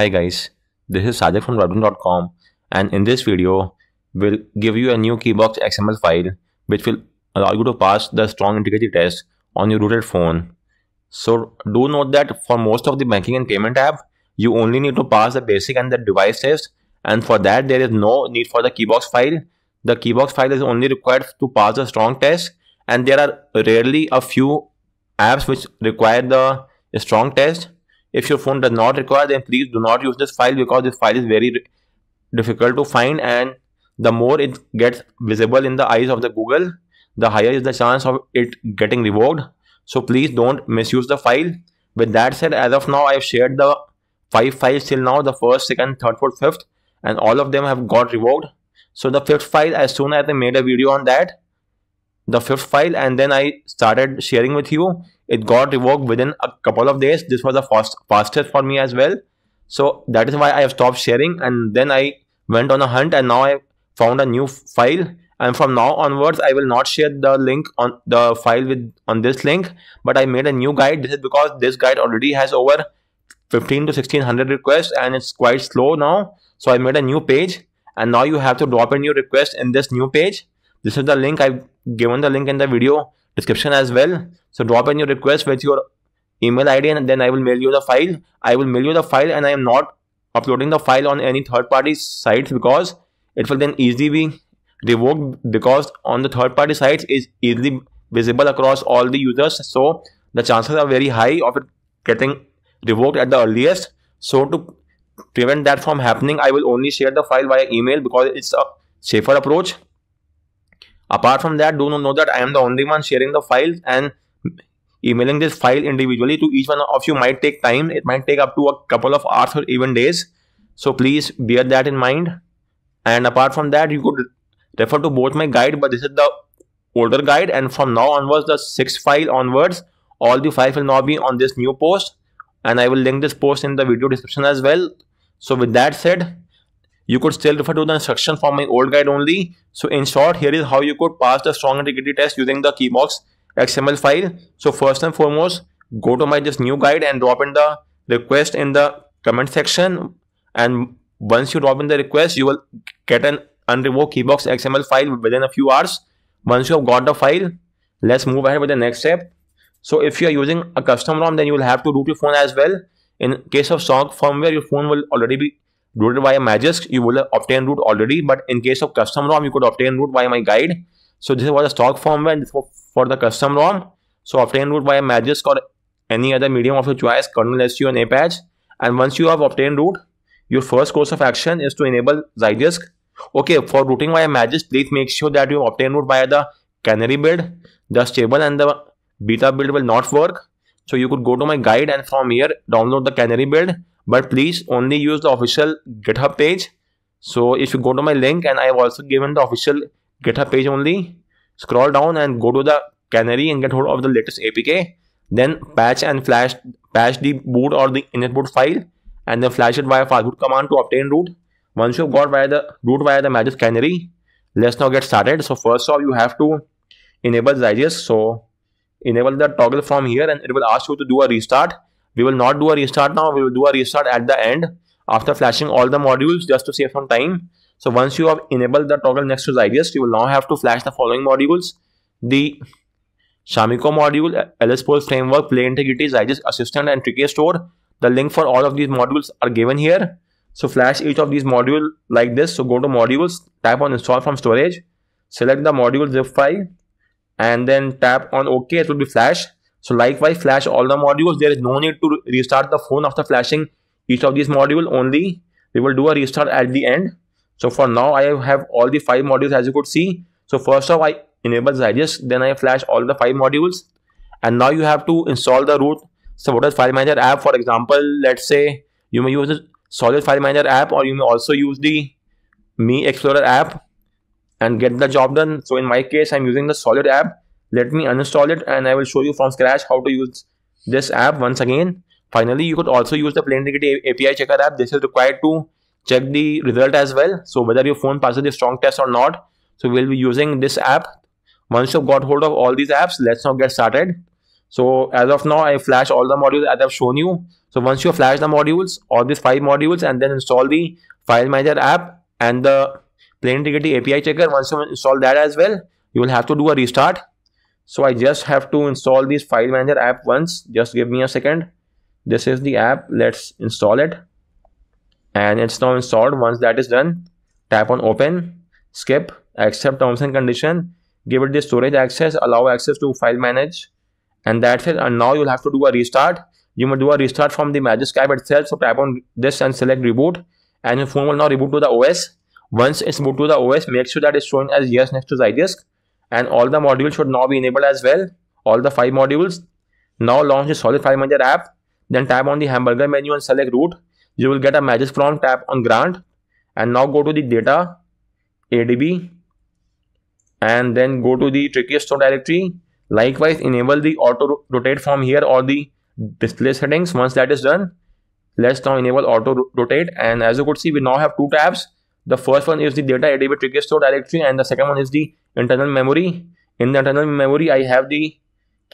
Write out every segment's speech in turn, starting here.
Hi guys, this is Sajak from Radun.com, and in this video we'll give you a new Keybox XML file which will allow you to pass the strong integrity test on your rooted phone. So do note that for most of the banking and payment app, you only need to pass the basic and the device test, and for that there is no need for the Keybox file. The Keybox file is only required to pass the strong test, and there are rarely a few apps which require the strong test. If your phone does not require, then please do not use this file, because this file is very difficult to find, and the more it gets visible in the eyes of the Google, the higher is the chance of it getting revoked. So please don't misuse the file. With that said, as of now I have shared the 5 files till now, the first, second, third, fourth, fifth, and all of them have got revoked. So the fifth file, as soon as I made a video on that, the fifth file, and then I started sharing with you, it got revoked within a couple of days. This was the fastest for me as well. So that is why I have stopped sharing, and then I went on a hunt, and now I found a new file, and from now onwards I will not share the link on the file on this link, but I made a new guide. This is because this guide already has over 15 to 1600 requests and it's quite slow now. So I made a new page, and now you have to drop in your request in this new page. This is the link. I've given the link in the video description as well. So drop in your request with your email ID, and then I will mail you the file. I will mail you the file, and I am not uploading the file on any third party sites, because it will then easily be revoked, because on the third party sites is easily visible across all the users. So the chances are very high of it getting revoked at the earliest. So to prevent that from happening, I will only share the file via email, because it's a safer approach. Apart from that, do know that I am the only one sharing the files, and emailing this file individually to each one of you might take time. It might take up to a couple of hours or even days. So please bear that in mind. And apart from that, you could refer to both my guide, but this is the older guide, and from now onwards, the sixth file onwards, all the files will now be on this new post, and I will link this post in the video description as well. So with that said, you could still refer to the instruction from my old guide only. So in short, here is how you could pass the strong integrity test using the Keybox XML file. So first and foremost, go to my this new guide and drop in the request in the comment section. And once you drop in the request, you will get an unrevoked Keybox XML file within a few hours. Once you have got the file, let's move ahead with the next step. So if you are using a custom ROM, then you will have to root your phone as well. In case of strong firmware, your phone will already be rooted via Magisk. You will obtain root already, but in case of custom ROM, you could obtain root via my guide. So this was a stock firmware for the custom ROM. So obtain root via Magisk or any other medium of your choice, kernel, SU and Apache. And once you have obtained root, your first course of action is to enable Zygisk. Okay, for rooting via Magisk, please make sure that you obtain root via the canary build. The stable and the beta build will not work. So you could go to my guide and from here download the canary build. But please only use the official GitHub page. So if you go to my link, and I have also given the official GitHub page only, scroll down and go to the canary and get hold of the latest APK. Then patch and flash, patch the boot or the initboot file, and then flash it via fastboot command to obtain root. Once you've got root via the Magisk canary, let's now get started. So first off, you have to enable Zygisk. So enable the toggle from here, and it will ask you to do a restart. We will not do a restart now, we will do a restart at the end after flashing all the modules just to save some time. So once you have enabled the toggle next to Zygisk, you will now have to flash the following modules: the Shamiko module, LSPosed Framework, Play Integrity, Zygisk Assistant and Tricky Store. The link for all of these modules are given here. So flash each of these modules like this. So go to modules, tap on install from storage, select the module zip file, and then tap on OK, it will be flashed. So likewise, flash all the modules. There is no need to restart the phone after flashing each of these modules only. We will do a restart at the end. So for now, I have all the 5 modules as you could see. So first off, I enable Zygisk, then I flash all the 5 modules. And now you have to install the root supported file manager app. For example, let's say you may use the Solid file manager app, or you may also use the Mi Explorer app and get the job done. So in my case, I'm using the Solid app. Let me uninstall it, and I will show you from scratch how to use this app once again. Finally, you could also use the Play Integrity API Checker app. This is required to check the result as well. So whether your phone passes the strong test or not. So we'll be using this app. Once you've got hold of all these apps, let's now get started. So as of now, I flash all the modules as I've shown you. So once you flash the modules, all these 5 modules, and then install the File Manager app and the Play Integrity API Checker. Once you install that as well, you will have to do a restart. So I just have to install this File Manager app once. Just give me a second. This is the app. Let's install it. And it's now installed. Once that is done, tap on Open, skip, accept terms and condition, give it the storage access, allow access to File Manage. And that's it. And now you'll have to do a restart. You may do a restart from the Magisk app itself. So tap on this and select reboot. And your phone will now reboot to the OS. Once it's moved to the OS, make sure that it's shown as yes next to Zygisk. And all the modules should now be enabled as well. All the 5 modules. Now launch the Solid File Manager app. Then tap on the hamburger menu and select root. You will get a Magisk prompt. Tap on grant. And now go to the data, ADB. And then go to the Tricky Store directory. Likewise, enable the auto rotate from here or the display settings. Once that is done, let's now enable auto rotate. And as you could see, we now have 2 tabs. The first one is the data ADB Tricky Store directory, and the second one is the internal memory. In the internal memory, I have the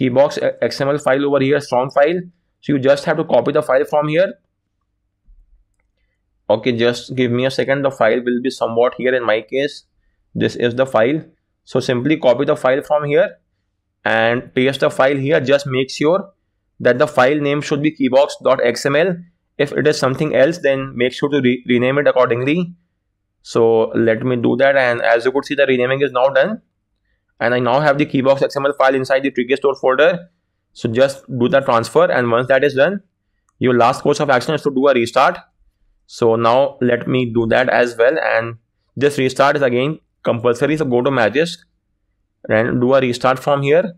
Keybox XML file over here, strong file. So you just have to copy the file from here. Okay, just give me a second. The file will be somewhat here. In my case, this is the file. So simply copy the file from here and paste the file here. Just make sure that the file name should be keybox.xml. If it is something else, then make sure to rename it accordingly. So let me do that, and as you could see, the renaming is now done. And I now have the Keybox XML file inside the Tricky Store folder. So just do the transfer, and once that is done, your last course of action is to do a restart. So now let me do that as well, and this restart is again compulsory. So go to Magisk and do a restart from here.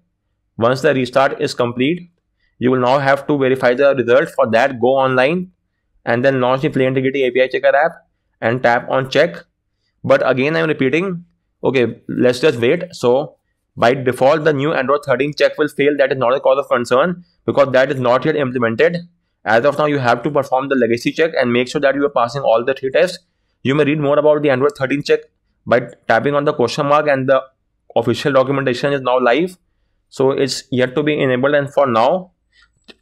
Once the restart is complete, you will now have to verify the result. For that, go online and then launch the Play Integrity API Checker app and tap on check. But again, I'm repeating. Okay, let's just wait. So by default, the new Android 13 check will fail. That is not a cause of concern because that is not yet implemented. As of now, you have to perform the legacy check and make sure that you are passing all the 3 tests. You may read more about the Android 13 check by tapping on the question mark, and the official documentation is now live. So it's yet to be enabled, and for now,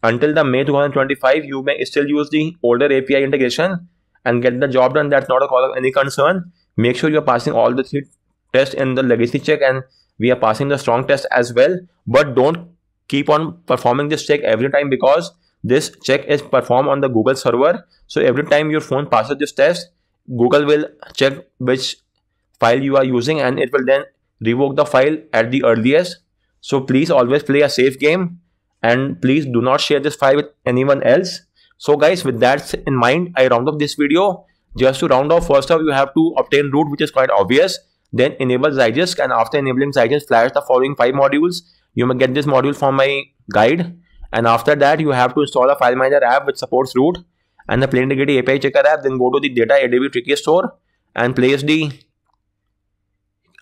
until the May 2025, you may still use the older API integration and get the job done. That's not a cause of any concern. Make sure you are passing all the 3 tests in the legacy check, and we are passing the strong test as well. But don't keep on performing this check every time, because this check is performed on the Google server. So every time your phone passes this test, Google will check which file you are using, and it will then revoke the file at the earliest. So please always play a safe game. And please do not share this file with anyone else. So guys, with that in mind, I round up this video. Just to round off, first off, you have to obtain root, which is quite obvious. Then enable Zygisk, and after enabling Zygisk, flash the following 5 modules. You may get this module from my guide. And after that, you have to install a File Manager app which supports root and the Play Integrity API Checker app. Then go to the Data ADB Tricky Store and place the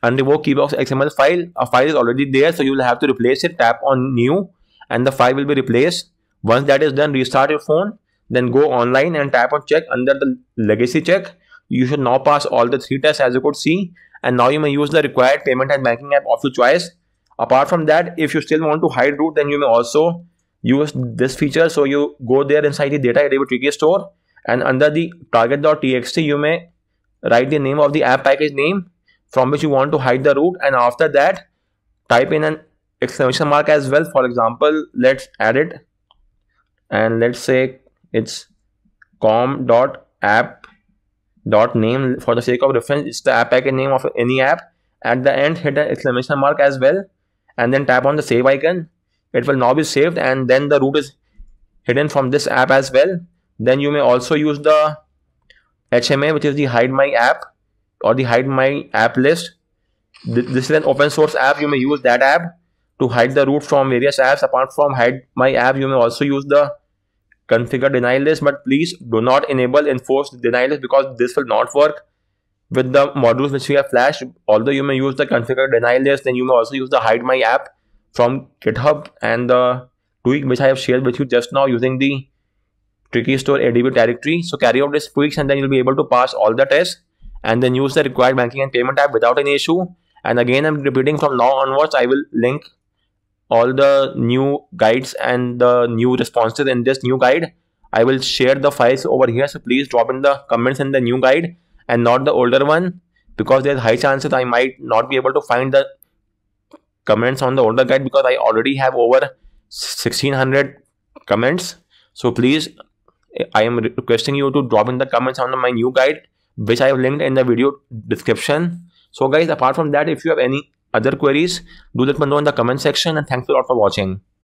unrevoked Keybox XML file. A file is already there, so you will have to replace it. Tap on New, and the file will be replaced. Once that is done, restart your phone. Then go online and tap on check under the legacy check. You should now pass all the 3 tests, as you could see. And now you may use the required payment and banking app of your choice. Apart from that, if you still want to hide root, then you may also use this feature. So you go there inside the Data ADB Tricky Store, and under the target.txt, you may write the name of the app package name from which you want to hide the root. And after that, type in an exclamation mark as well. For example, let's add it, and let's say it's com.app.name. for the sake of reference, it's the app package name of any app. At the end, hit an exclamation mark as well, and then tap on the save icon. It will now be saved, and then the root is hidden from this app as well. Then you may also use the HMA, which is the hide my app or the hide my app list. This is an open source app. You may use that app to hide the root from various apps. Apart from hide my app, you may also use the configure denial list, but please do not enable enforce denial list, because this will not work with the modules which we have flashed. Although you may use the configure denial list, then you may also use the hide my app from GitHub and the tweak which I have shared with you just now using the Tricky Store ADB directory. So carry out these tweaks, and then you'll be able to pass all the tests, and then use the required banking and payment app without any issue. And again, I'm repeating, from now onwards, I will link all the new guides and the new responses in this new guide. I will share the files over here, so please drop in the comments in the new guide and not the older one, because there's high chances I might not be able to find the comments on the older guide because I already have over 1600 comments. So please, I am requesting you to drop in the comments on my new guide, which I have linked in the video description. So guys, apart from that, if you have any other queries, do let me know in the comment section, and thanks a lot for watching.